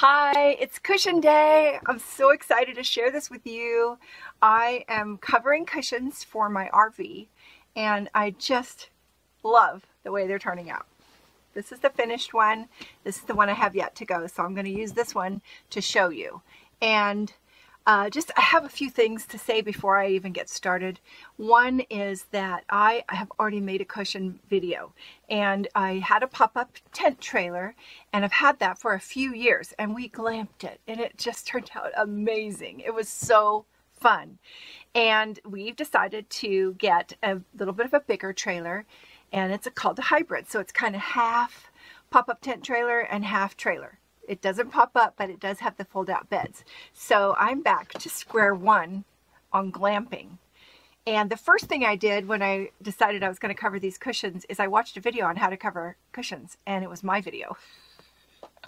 Hi, it's Cushion Day. I'm so excited to share this with you. I am covering cushions for my RV and I just love the way they're turning out. This is the finished one. This is the one I have yet to go. So I'm going to use this one to show you. And I have a few things to say before I even get started. One is that I have already made a cushion video and I had a pop-up tent trailer and I've had that for a few years and we glamped it and it just turned out amazing. It was so fun. And we've decided to get a little bit of a bigger trailer and it's called a hybrid. So it's kind of half pop-up tent trailer and half trailer. It doesn't pop up, but it does have the fold-out beds. So I'm back to square one on glamping. And the first thing I did when I decided I was going to cover these cushions is I watched a video on how to cover cushions, and it was my video.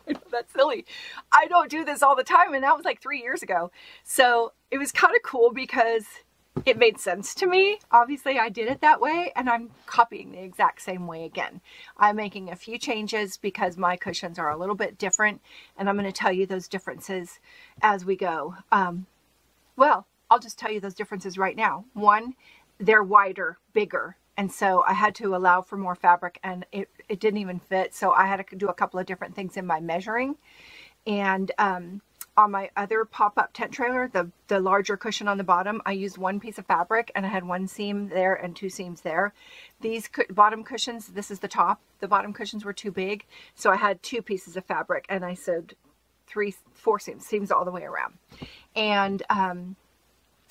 I know that's silly. I don't do this all the time, and that was like 3 years ago. So it was kind of cool because it made sense to me. Obviously, I did it that way, and I'm copying the exact same way again. I'm making a few changes because my cushions are a little bit different, and I'm going to tell you those differences as we go. I'll just tell you those differences right now. One, they're wider, bigger, and so I had to allow for more fabric, and it didn't even fit, so I had to do a couple of different things in my measuring, and on my other pop-up tent trailer, the larger cushion on the bottom, I used one piece of fabric and I had one seam there and two seams there. These bottom cushions, this is the top, the bottom cushions were too big. So I had two pieces of fabric and I sewed four seams all the way around. And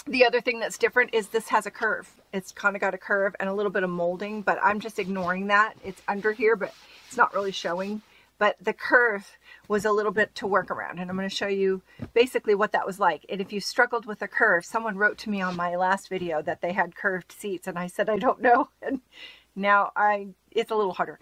the other thing that's different is this has a curve. It's kind of got a curve and a little bit of molding, but I'm just ignoring that. It's under here, but it's not really showing. But the curve was a little bit to work around. And I'm going to show you basically what that was like. And if you struggled with a curve, someone wrote to me on my last video that they had curved seats. And I said, I don't know. And now it's a little harder.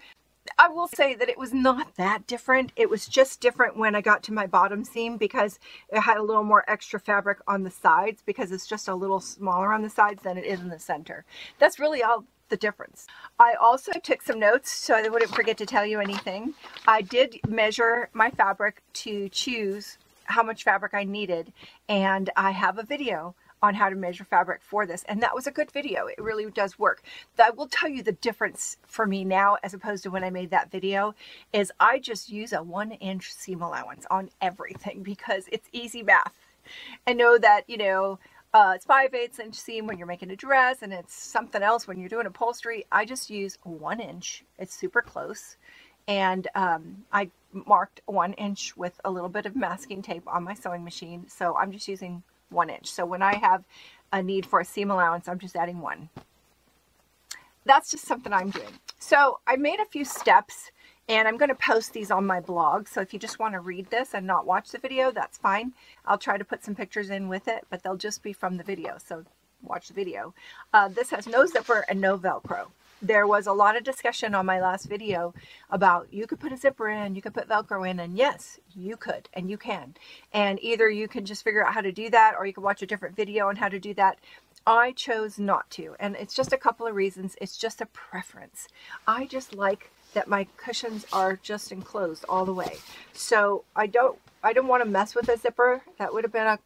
I will say that it was not that different. It was just different when I got to my bottom seam because it had a little more extra fabric on the sides because it's just a little smaller on the sides than it is in the center. That's really all the difference. I also took some notes so I wouldn't forget to tell you anything. I did measure my fabric to choose how much fabric I needed, and I have a video on how to measure fabric for this, and that was a good video. It really does work. I will tell you the difference for me now as opposed to when I made that video is I just use a 1-inch seam allowance on everything because it's easy math. I know that, you know, it's 5/8 inch seam when you're making a dress, and it's something else when you're doing upholstery. I just use 1 inch. It's super close. And I marked 1 inch with a little bit of masking tape on my sewing machine. So I'm just using 1 inch. So when I have a need for a seam allowance, I'm just adding one. That's just something I'm doing. So I made a few steps, and I'm going to post these on my blog. So if you just want to read this and not watch the video, that's fine. I'll try to put some pictures in with it, but they'll just be from the video. So watch the video. This has no zipper and no Velcro. There was a lot of discussion on my last video about you could put a zipper in, you could put Velcro in, and yes, you could and you can. And either you can just figure out how to do that or you can watch a different video on how to do that. I chose not to, and it's just a couple of reasons. It's just a preference. I just like that my cushions are just enclosed all the way. So I don't want to mess with a zipper. That would have been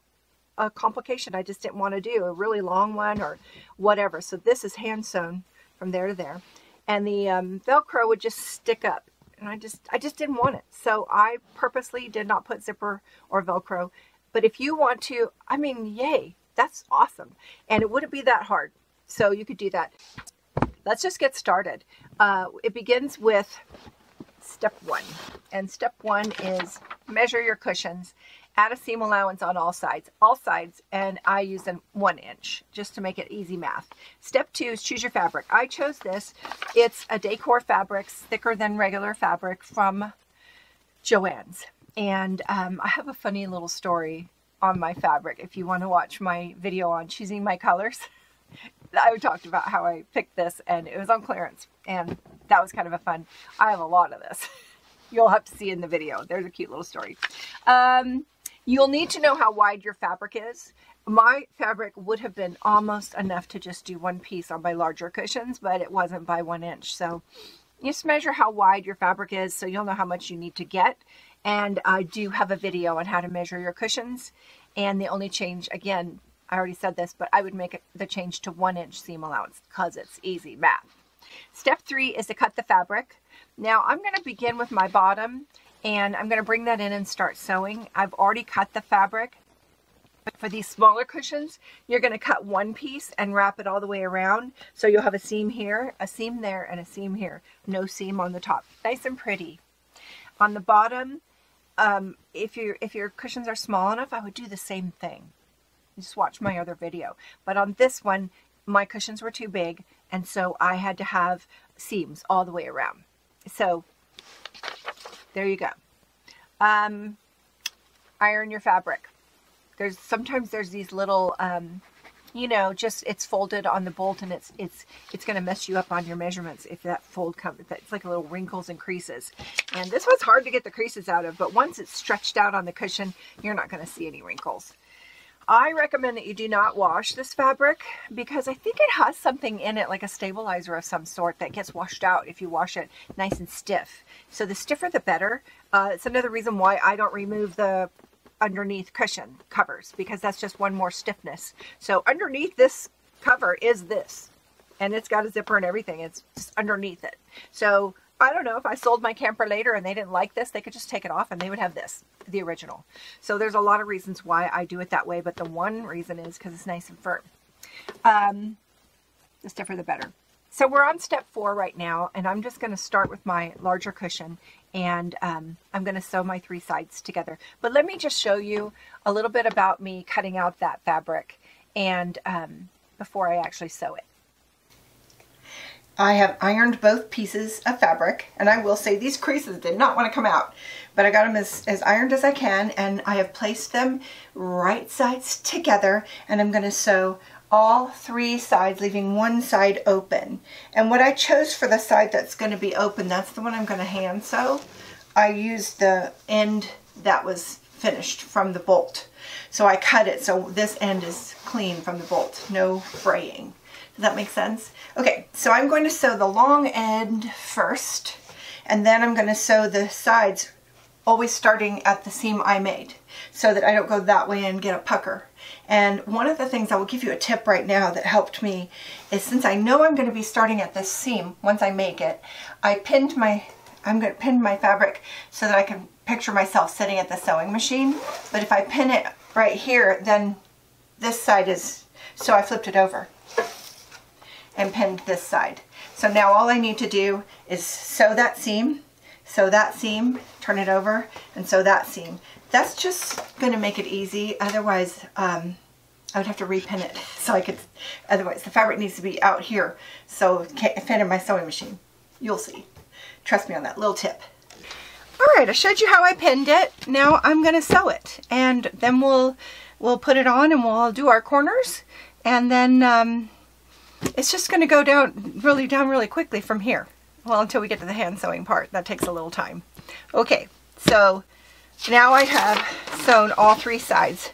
a complication. I just didn't want to do a really long one or whatever. So this is hand sewn from there to there. And the Velcro would just stick up. And I just didn't want it. So I purposely did not put zipper or Velcro. But if you want to, I mean, yay, that's awesome. And it wouldn't be that hard. So you could do that. Let's just get started. It begins with step one. And step one is measure your cushions, add a seam allowance on all sides, and I use a 1 inch just to make it easy math. Step two is choose your fabric. I chose this. It's a Décor Fabrics, thicker than regular fabric from Joann's. And I have a funny little story on my fabric if you want to watch my video on choosing my colors. I talked about how I picked this, and it was on clearance, and that was kind of a fun. I have a lot of this. You'll have to see in the video. There's a cute little story. You'll need to know how wide your fabric is. My fabric would have been almost enough to just do one piece on my larger cushions, but it wasn't by 1 inch. So You just measure how wide your fabric is so you'll know how much you need to get. And I do have a video on how to measure your cushions. And the only change, again, I already said this, but I would make the change to 1 inch seam allowance because it's easy math. Step 3 is to cut the fabric. Now I'm going to begin with my bottom and I'm going to bring that in and start sewing. I've already cut the fabric. For these smaller cushions, you're going to cut one piece and wrap it all the way around. So you'll have a seam here, a seam there, and a seam here. No seam on the top. Nice and pretty. On the bottom, if your cushions are small enough, I would do the same thing. Just watch my other video. But on this one, my cushions were too big, and so I had to have seams all the way around. So there you go. Iron your fabric. Sometimes there's these little, you know, just it's folded on the bolt, and it's going to mess you up on your measurements if that fold comes. It's like little wrinkles and creases. And this one's hard to get the creases out of, but once it's stretched out on the cushion, you're not going to see any wrinkles. I recommend that you do not wash this fabric because I think it has something in it, like a stabilizer of some sort, that gets washed out if you wash it nice and stiff. So the stiffer the better. It's another reason why I don't remove the underneath cushion covers, because that's just one more stiffness. So underneath this cover is this, and it's got a zipper and everything. It's just underneath it. So I don't know, if I sold my camper later and they didn't like this, they could just take it off and they would have this, the original. So there's a lot of reasons why I do it that way, but the one reason is because it's nice and firm. The stiffer the better. So we're on step 4 right now, and I'm just going to start with my larger cushion, and I'm going to sew my 3 sides together. But let me just show you a little bit about me cutting out that fabric and before I actually sew it. I have ironed both pieces of fabric, and I will say these creases did not want to come out, but I got them as ironed as I can, and I have placed them right sides together, and I'm going to sew all 3 sides, leaving one side open. And what I chose for the side that's going to be open, that's the one I'm going to hand sew. I used the end that was finished from the bolt. So I cut it so this end is clean from the bolt, no fraying. Does that make sense? Okay, so I'm going to sew the long end first, and then I'm going to sew the sides, always starting at the seam I made, so that I don't go that way and get a pucker. And one of the things, I will give you a tip right now that helped me, is since I know I'm going to be starting at this seam once I make it, I'm going to pin my fabric so that I can picture myself sitting at the sewing machine. But if I pin it right here, then this side is, so I flipped it over and pinned this side. So now all I need to do is sew that seam, turn it over, and sew that seam. That's just going to make it easy. Otherwise, I would have to repin it so I could, otherwise the fabric needs to be out here so it can't fit in my sewing machine. You'll see. Trust me on that little tip. Alright, I showed you how I pinned it. Now I'm going to sew it, and then we'll put it on and we'll do our corners, and then it's just going to go down really quickly from here. Well, until we get to the hand sewing part. That takes a little time. Okay, so now I have sewn all 3 sides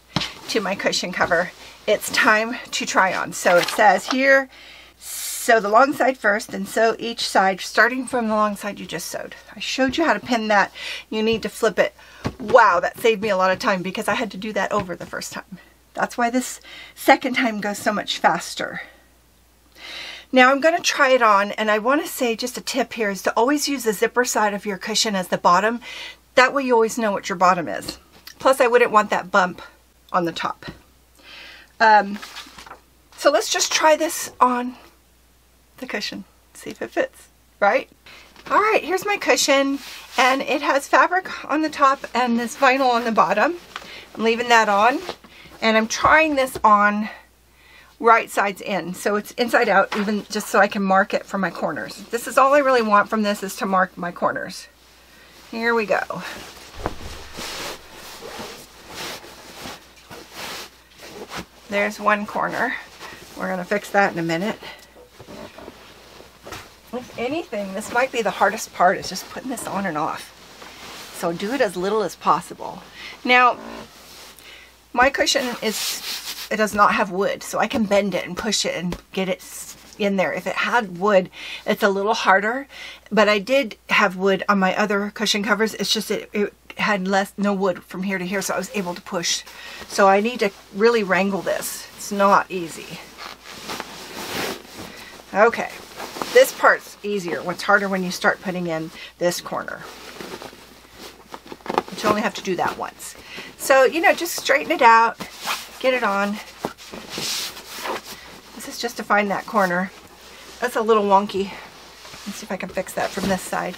to my cushion cover. It's time to try on. So it says here, sew the long side first and sew each side starting from the long side you just sewed. I showed you how to pin that. You need to flip it. Wow, that saved me a lot of time because I had to do that over the first time. That's why this second time goes so much faster. Now I'm going to try it on, and I want to say just a tip here is to always use the zipper side of your cushion as the bottom. That way you always know what your bottom is. Plus I wouldn't want that bump on the top. So let's just try this on the cushion. See if it fits, right? All right, here's my cushion, and it has fabric on the top and this vinyl on the bottom. I'm leaving that on, and I'm trying this on right sides in. So it's inside out, even just so I can mark it for my corners. This is all I really want from this, is to mark my corners. Here we go. There's one corner. We're going to fix that in a minute. If anything, this might be the hardest part, is just putting this on and off. So do it as little as possible. Now, my cushion is, it does not have wood, so I can bend it and push it and get it in there. If it had wood, it's a little harder, but I did have wood on my other cushion covers. It's just it had no wood from here to here, so I was able to push. So I need to really wrangle this. It's not easy. Okay, this part's easier. What's harder when you start putting in this corner. But you only have to do that once. So, you know, just straighten it out, get it on. This is just to find that corner. That's a little wonky. Let's see if I can fix that from this side.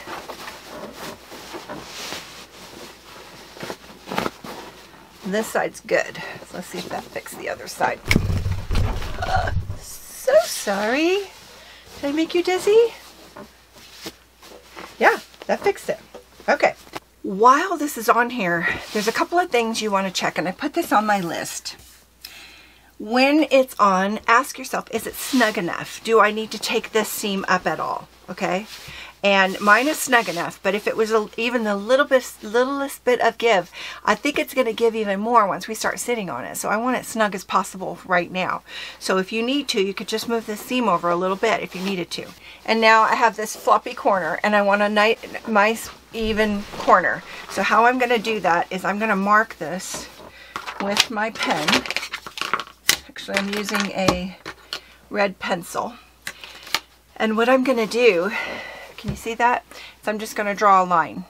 This side's good. So let's see if that fixed the other side. So sorry. Did I make you dizzy? Yeah, that fixed it. Okay. While this is on here, there's a couple of things you want to check, and I put this on my list. When it's on, ask yourself, is it snug enough? Do I need to take this seam up at all? Okay? And mine is snug enough, but if it was even the littlest bit of give, I think it's going to give even more once we start sitting on it. So I want it snug as possible right now. So if you need to, you could just move this seam over a little bit if you needed to. And now I have this floppy corner, and I want a nice even corner. So how I'm going to do that is I'm going to mark this with my pen. Actually, I'm using a red pencil. And what I'm going to do, can you see that? So I'm just going to draw a line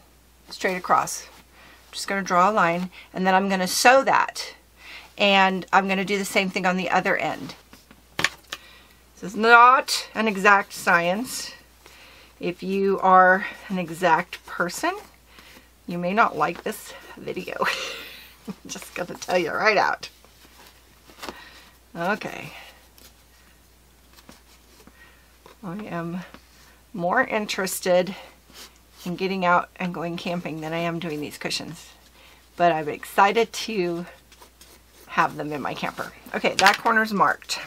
straight across. I'm just going to draw a line, and then I'm going to sew that. And I'm going to do the same thing on the other end. This is not an exact science. If you are an exact person, you may not like this video. I'm just going to tell you right out. Okay. I am more interested in getting out and going camping than I am doing these cushions, but I'm excited to have them in my camper. Okay, that corner's marked.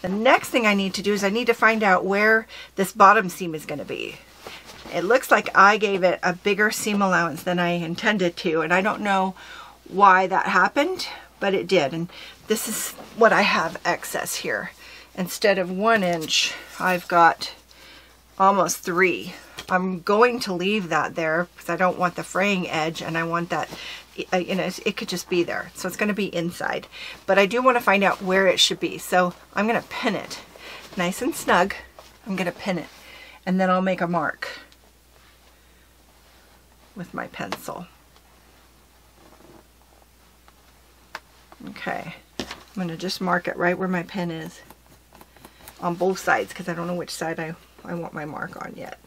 The next thing I need to do is I need to find out where this bottom seam is going to be. It looks like I gave it a bigger seam allowance than I intended to, and I don't know why that happened, but it did. And this is what I have excess here. Instead of 1 inch, I've got almost 3. I'm going to leave that there because I don't want the fraying edge, and I want that, you know, it could just be there. So it's going to be inside, but I do want to find out where it should be. So I'm going to pin it nice and snug. I'm going to pin it, and then I'll make a mark with my pencil. Okay, I'm going to just mark it right where my pen is on both sides, because I don't know which side I want my mark on yet.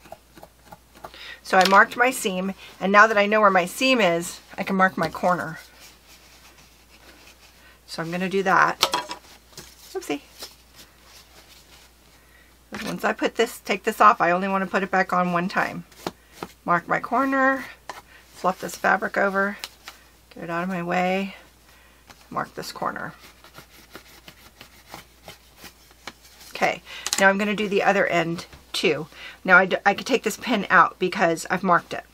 So I marked my seam, and now that I know where my seam is, I can mark my corner. So I'm going to do that. Oopsie. Once I put this, take this off, I only want to put it back on one time. Mark my corner, fluff this fabric over, get it out of my way. Mark this corner. Okay, now I'm going to do the other end too. Now I could take this pin out because I've marked it,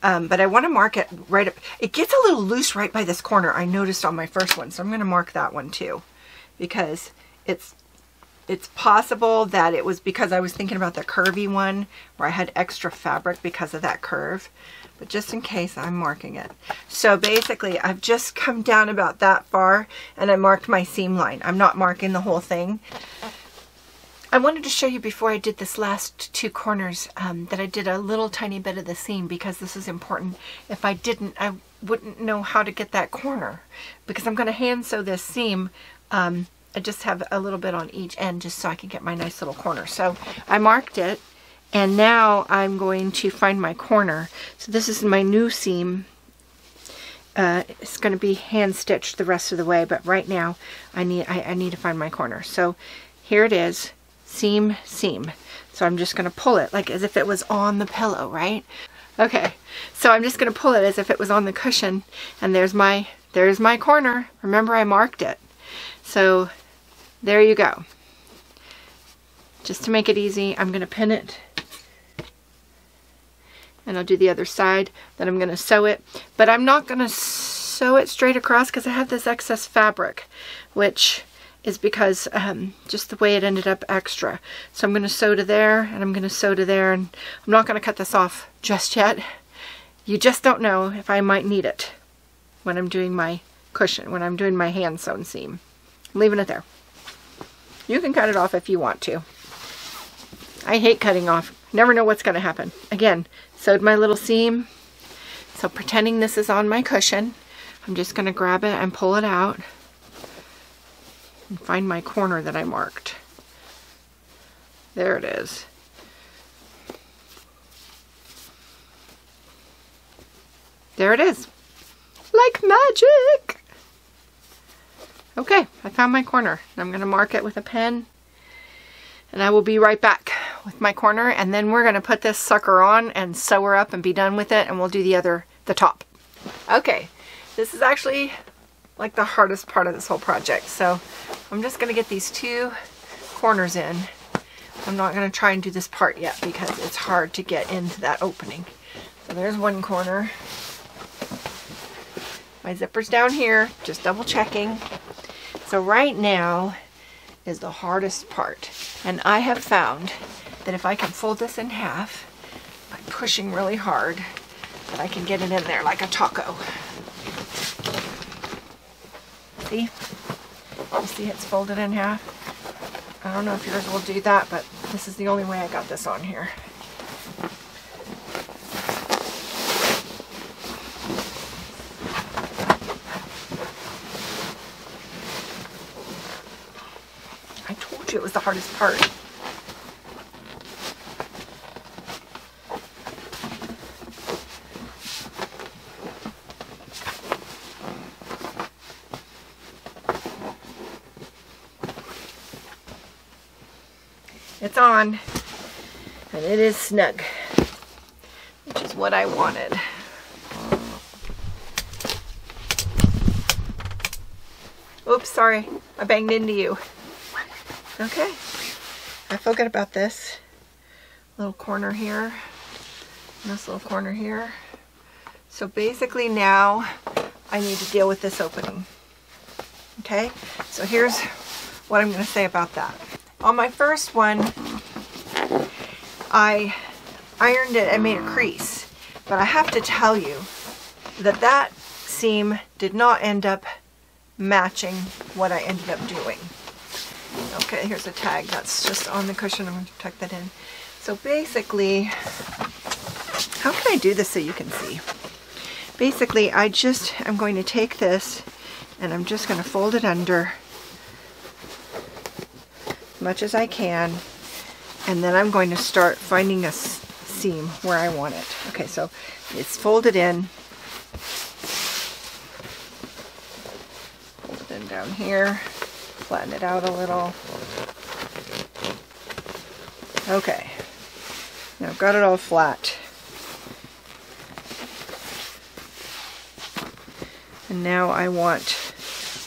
but I want to mark it right up. It gets a little loose right by this corner, I noticed on my first one, so I'm going to mark that one too, because it's possible that it was because I was thinking about the curvy one where I had extra fabric because of that curve. But just in case, I'm marking it. So basically, I've just come down about that far, and I marked my seam line. I'm not marking the whole thing. I wanted to show you before I did this last two corners that I did a little tiny bit of the seam, because this is important. If I didn't, I wouldn't know how to get that corner, because I'm going to hand sew this seam. I just have a little bit on each end just so I can get my nice little corner. So I marked it. And now I'm going to find my corner. So this is my new seam. It's going to be hand stitched the rest of the way, but right now I need to find my corner. So here it is, seam, seam. So I'm just going to pull it like as if it was on the pillow, right? Okay. So I'm just going to pull it as if it was on the cushion, and there's my corner. Remember, I marked it. So there you go. Just to make it easy, I'm going to pin it, and I'll do the other side, then I'm going to sew it, but I'm not going to sew it straight across because I had this excess fabric, which is because just the way it ended up extra. So I'm going to sew to there, and I'm going to sew to there, and I'm not going to cut this off just yet. You just don't know if I might need it when I'm doing my cushion, when I'm doing my hand sewn seam. I'm leaving it there. You can cut it off if you want to. I hate cutting off. Never know what's going to happen. Again, sewed my little seam. So pretending this is on my cushion, I'm just going to grab it and pull it out and find my corner that I marked. There it is. There it is. Like magic! Okay, I found my corner. I'm going to mark it with a pen, and I will be right back with my corner, and then we're going to put this sucker on and sew her up and be done with it, and we'll do the top. Okay, this is actually like the hardest part of this whole project, so I'm just going to get these two corners in. I'm not going to try and do this part yet because it's hard to get into that opening. So there's one corner. My zipper's down here, just double checking. So right now is the hardest part, and I have found that if I can fold this in half by pushing really hard, that I can get it in there like a taco. See? You see it's folded in half? I don't know if yours will do that, but this is the only way I got this on here. I told you it was the hardest part. It's on, and it is snug, which is what I wanted. Oops, sorry, I banged into you. Okay, I forgot about this little corner here, and this little corner here. So basically now I need to deal with this opening. Okay, so here's what I'm going to say about that. On my first one, I ironed it and made a crease, but I have to tell you that that seam did not end up matching what I ended up doing. Okay, here's a tag that's just on the cushion. I'm going to tuck that in. So basically, how can I do this so you can see? Basically, I'm going to take this, and I'm just going to fold it under much as I can, and then I'm going to start finding a seam where I want it. Okay, so it's folded in down here, flatten it out a little. Okay, now I've got it all flat, and now I want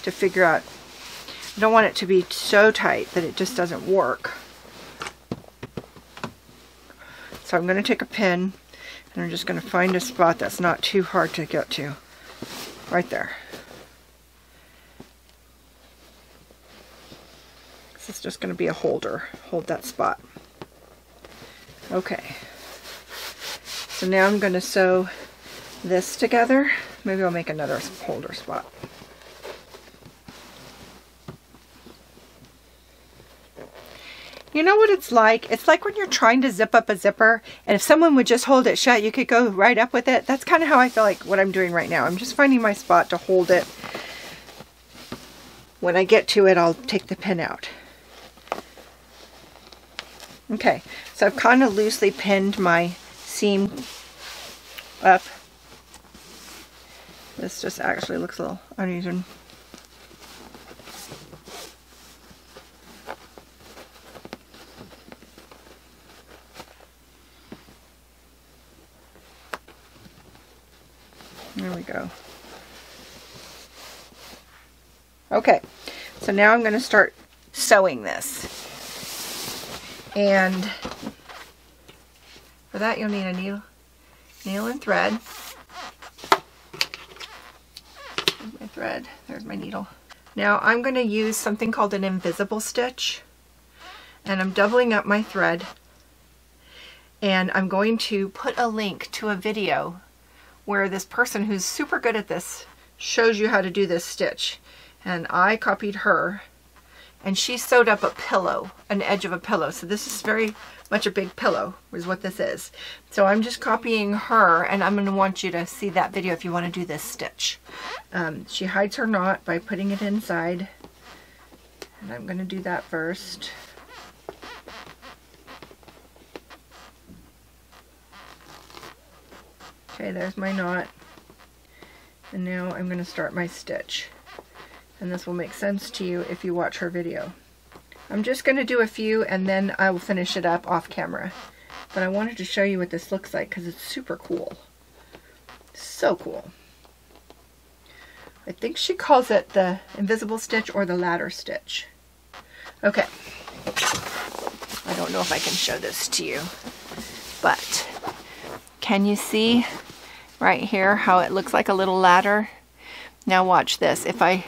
to figure out, I don't want it to be so tight that it just doesn't work. So I'm going to take a pin, and I'm just going to find a spot that's not too hard to get to. Right there. This is just going to be a holder. Hold that spot. Okay. So now I'm going to sew this together. Maybe I'll make another holder spot. You know what it's like? It's like when you're trying to zip up a zipper, and if someone would just hold it shut, you could go right up with it. That's kind of how I feel like what I'm doing right now. I'm just finding my spot to hold it. When I get to it, I'll take the pin out. Okay, so I've kind of loosely pinned my seam up. This just actually looks a little uneven. There we go. Okay, so now I'm going to start sewing this. And for that you'll need a needle and thread. thread. There's my needle. Now I'm going to use something called an invisible stitch, and I'm doubling up my thread, and I'm going to put a link to a video where this person who's super good at this shows you how to do this stitch. And I copied her, and she sewed up a pillow, an edge of a pillow. So this is very much a big pillow is what this is. So I'm just copying her, and I'm going to want you to see that video if you want to do this stitch. She hides her knot by putting it inside, and I'm going to do that first. Okay, there's my knot, and now I'm going to start my stitch. And this will make sense to you if you watch her video. I'm just going to do a few and then I will finish it up off camera. But I wanted to show you what this looks like because it's super cool. So cool. I think she calls it the invisible stitch or the ladder stitch. Okay. I don't know if I can show this to you, but can you see right here how it looks like a little ladder? Now watch this. If I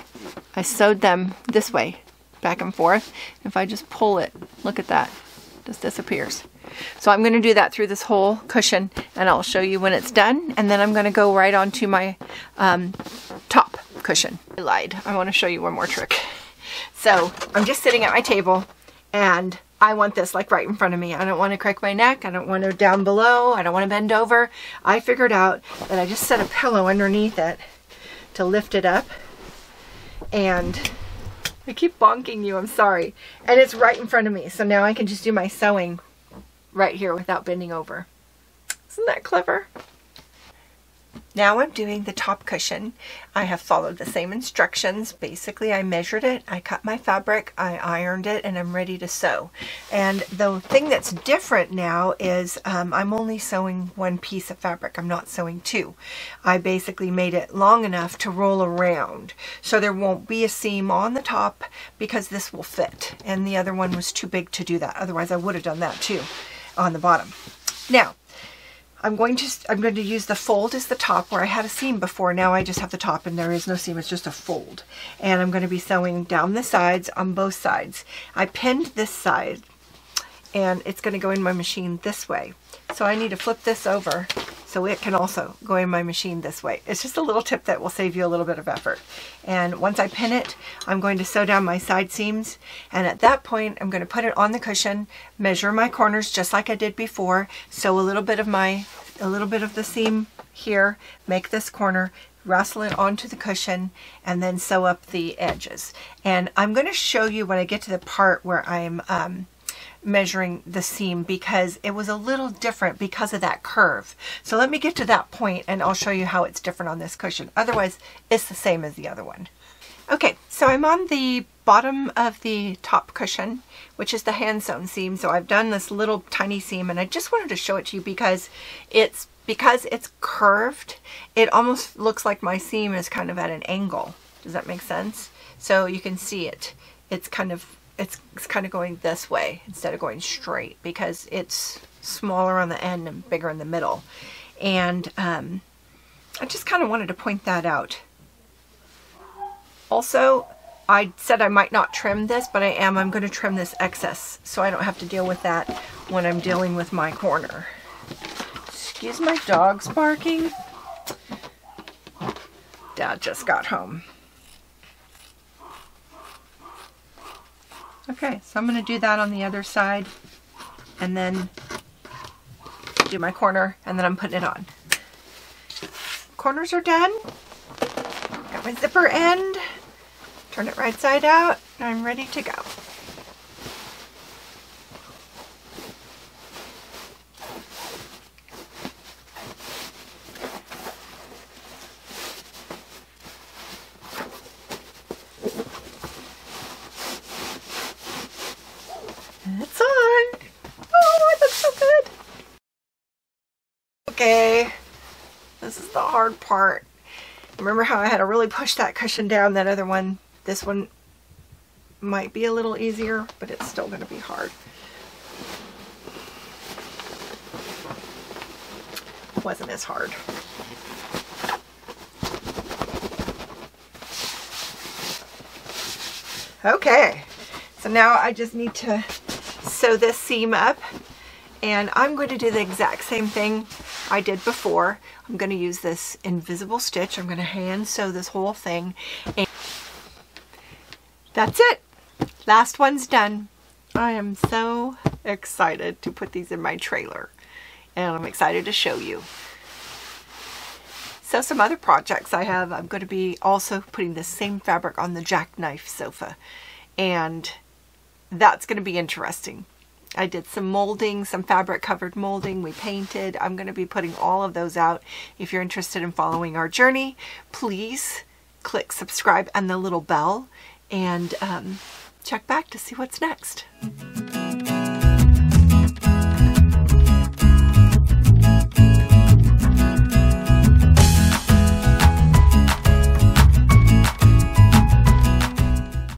sewed them this way, back and forth. If I just pull it, look at that, it just disappears. So I'm going to do that through this whole cushion, and I'll show you when it's done. And then I'm going to go right onto my top cushion. I lied. I want to show you one more trick. So I'm just sitting at my table, and I want this like right in front of me. I don't want to crack my neck. I don't want to down below. I don't want to bend over. I figured out that I just set a pillow underneath it to lift it up, and I keep bonking you, I'm sorry. And it's right in front of me, so now I can just do my sewing right here without bending over. Isn't that clever? Now I'm doing the top cushion. I have followed the same instructions. Basically, I measured it, I cut my fabric, I ironed it, and I'm ready to sew. And the thing that's different now is I'm only sewing one piece of fabric. I'm not sewing two. I basically made it long enough to roll around. So there won't be a seam on the top because this will fit. And the other one was too big to do that. Otherwise, I would have done that too on the bottom. Now, I'm going to use the fold as the top where I had a seam before. Now I just have the top and there is no seam, it's just a fold. And I'm going to be sewing down the sides on both sides. I pinned this side and it's going to go in my machine this way. So I need to flip this over so it can also go in my machine this way. It's just a little tip that will save you a little bit of effort. And once I pin it, I'm going to sew down my side seams. And at that point, I'm going to put it on the cushion, measure my corners just like I did before, sew a little bit of the seam here, make this corner, rustle it onto the cushion, and then sew up the edges. And I'm going to show you when I get to the part where I'm measuring the seam, because it was a little different because of that curve. So let me get to that point and I'll show you how it's different on this cushion. Otherwise, it's the same as the other one. Okay, so I'm on the bottom of the top cushion, which is the hand sewn seam. So I've done this little tiny seam, and I just wanted to show it to you because it's curved. It almost looks like my seam is kind of at an angle. Does that make sense? So you can see it. It's kind of going this way instead of going straight because it's smaller on the end and bigger in the middle. And I just kind of wanted to point that out. Also, I said I might not trim this, but I am. I'm going to trim this excess so I don't have to deal with that when I'm dealing with my corner. Excuse my dog's barking. Dad just got home. Okay, so I'm going to do that on the other side and then do my corner, and then I'm putting it on. Corners are done. Got my zipper end. Turn it right side out, and I'm ready to go. Part. Remember how I had to really push that cushion down, that other one? This one might be a little easier, but it's still going to be hard. It wasn't as hard. Okay, so now I just need to sew this seam up, and I'm going to do the exact same thing I did before. I'm going to use this invisible stitch. I'm going to hand sew this whole thing, and that's it. Last one's done. I am so excited to put these in my trailer, and I'm excited to show you. So some other projects I have, I'm going to be also putting the same fabric on the jackknife sofa, and that's going to be interesting. I did some molding, some fabric covered molding, we painted. I'm going to be putting all of those out. If you're interested in following our journey, please click subscribe and the little bell, and check back to see what's next.